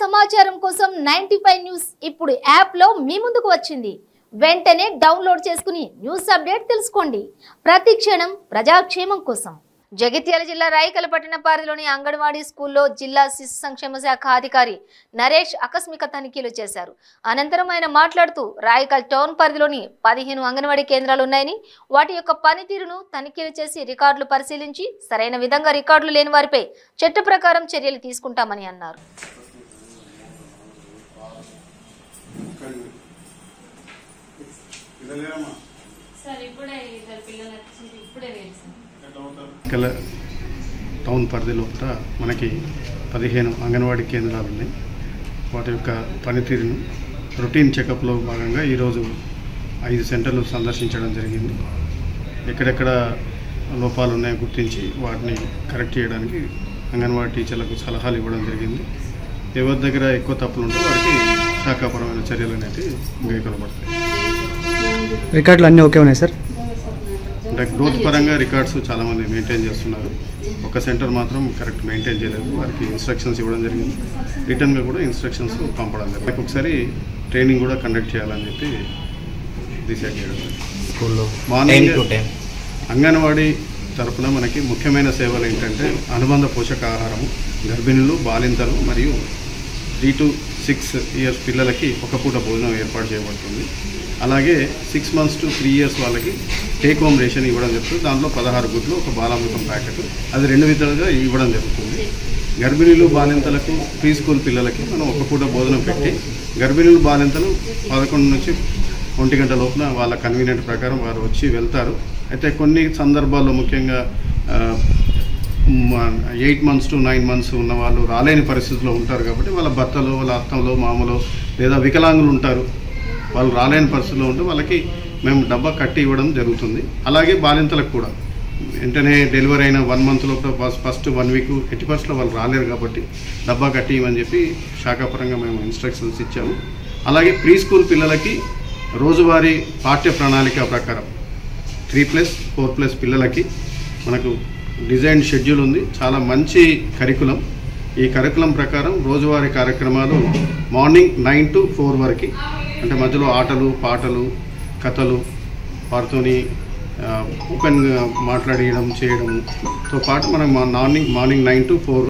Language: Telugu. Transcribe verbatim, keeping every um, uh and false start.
సమాచారం కోసం తొంభై ఐదు న్యూస్ ఇప్పుడు యాప్ లో మీ ముందుకు వచ్చింది। వెంటనే డౌన్లోడ్ చేసుకుని న్యూస్ అప్డేట్ తెలుసుకోండి। ప్రతి క్షణం ప్రజాక్షేమం కోసం జగిత్యాల జిల్లా రాయికల్ పట్టణ పరిధిలోని అంగన్వాడీ స్కూల్లో జిల్లా శిశు సంక్షేమ శాఖ అధికారి నరేష్ ఆకస్మిక తనిఖీలు చేశారు। అనంతరం ఆయన మాట్లాడుతూ రాయికల్ టౌన్ పరిధిలోని పదిహేను అంగన్వాడీ కేంద్రాలు ఉన్నాయని, వాటి యొక్క పనితీరును తనిఖీలు చేసి రికార్డులు పరిశీలించి సరైన విధంగా రికార్డులు లేని వారిపై చట్ట ప్రకారం చర్యలు తీసుకుంటామని అన్నారు। రాయికల్ టౌన్ పరిధి లోపల మనకి పదిహేను అంగన్వాడీ కేంద్రాలు ఉన్నాయి। వాటి యొక్క పనితీరును రొటీన్ చెకప్లో భాగంగా ఈరోజు ఐదు సెంటర్లు సందర్శించడం జరిగింది। ఎక్కడెక్కడ లోపాలు ఉన్నాయో గుర్తించి వాటిని కరెక్ట్ చేయడానికి అంగన్వాడీ టీచర్లకు సలహాలు ఇవ్వడం జరిగింది। ఎవరి దగ్గర ఎక్కువ తప్పులు ఉంటే వారికి శాఖాపరమైన చర్యలు అనేది అంగీకరించబడతాయి। రికార్డులు అన్నీ ఓకే ఉన్నాయి సార్। గ్రోత్ పరంగా రికార్డ్స్ చాలామంది మెయింటైన్ చేస్తున్నారు, ఒక సెంటర్ మాత్రం కరెక్ట్ మెయింటైన్ చేయలేదు। వారికి ఇన్స్ట్రక్షన్స్ ఇవ్వడం జరిగింది, రిటర్న్గా కూడా ఇన్స్ట్రక్షన్స్ పంపడం జరిగింది। మనకు ఒకసారి ట్రైనింగ్ కూడా కండక్ట్ చేయాలని చెప్పి డిసైడ్ చేయడం స్కూల్లో మార్నింగ్ టు టెన్ అంగన్వాడీ తరఫున మనకి ముఖ్యమైన సేవలు ఏంటంటే అనుబంధ పోషకాహారము, గర్భిణులు, బాలింతలు మరియు త్రీ టు సిక్స్ ఇయర్స్ పిల్లలకి ఒక పూట భోజనం ఏర్పాటు చేయబడుతుంది। అలాగే six months to three years వాళ్ళకి టేక్ హోమ్ రేషన్ ఇవ్వడం జరుగుతుంది। దాంట్లో పదహారు గుడ్లు, ఒక బాలామృతం ప్యాకెట్, అది రెండు విధాలుగా ఇవ్వడం జరుగుతుంది। గర్భిణీలు, బాలింతలకు, ప్రీ స్కూల్ పిల్లలకి మనం ఒక పూట భోజనం పెట్టి గర్భిణీలు, బాలింతలు పదకొండు నుంచి ఒంటి గంట లోపున వాళ్ళ కన్వీనియంట్ ప్రకారం వారు వచ్చి వెళ్తారు। అయితే కొన్ని సందర్భాల్లో ముఖ్యంగా eight months to nine months ఉన్న వాళ్ళు రాలేని పరిస్థితుల్లో ఉంటారు కాబట్టి వాళ్ళ భర్తలో, వాళ్ళ అత్తంలో, మామలో లేదా వికలాంగులు ఉంటారు, వాళ్ళు రాలేని పరిస్థితుల్లో ఉంటే వాళ్ళకి మేము డబ్బా కట్టి ఇవ్వడం జరుగుతుంది। అలాగే బాలింతలకు కూడా వెంటనే డెలివరీ అయిన వన్ మంత్లో ఫస్ట్ వన్ వీక్ ఎట్టి ఫస్ట్లో వాళ్ళు రాలేరు కాబట్టి డబ్బా కట్టి ఇవ్వమని చెప్పి శాఖాపరంగా మేము ఇన్స్ట్రక్షన్స్ ఇచ్చాము। అలాగే ప్రీ స్కూల్ పిల్లలకి రోజువారీ పాఠ్య ప్రణాళిక ప్రకారం త్రీ ప్లస్ ఫోర్ ప్లస్ పిల్లలకి మనకు డిజైన్ షెడ్యూల్ ఉంది, చాలా మంచి కరికులం। ఈ కరికులం ప్రకారం రోజువారీ కార్యక్రమాలు మార్నింగ్ నైన్ టు ఫోర్ వరకు, అంటే మధ్యలో ఆటలు, పాటలు, కథలు, వారితోని ఓపెన్ మాట్లాడడం చేయడంతో పాటు మనం morning morning nine to four